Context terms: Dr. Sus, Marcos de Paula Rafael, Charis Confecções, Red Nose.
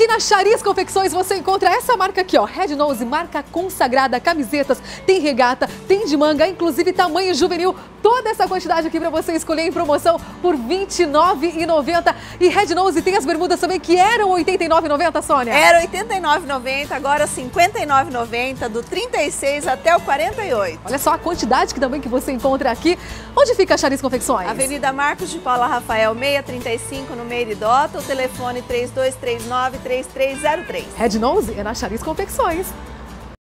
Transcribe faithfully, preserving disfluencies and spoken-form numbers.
Aqui na Charis Confecções você encontra essa marca aqui, ó, Red Nose, marca consagrada, camisetas, tem regata, tem de manga, inclusive tamanho juvenil. Toda essa quantidade aqui para você escolher em promoção por vinte e nove reais e noventa centavos. E Red Nose tem as bermudas também que eram oitenta e nove reais e noventa centavos, Sônia? Era oitenta e nove reais e noventa centavos, agora cinquenta e nove reais e noventa centavos, do trinta e seis reais até o quarenta e oito reais. Olha só a quantidade que também que você encontra aqui. Onde fica a Charis Confecções? Avenida Marcos de Paula Rafael, seiscentos e trinta e cinco, no Meiridota. O telefone três dois três nove, três três zero três. Red Nose é na Charis Confecções.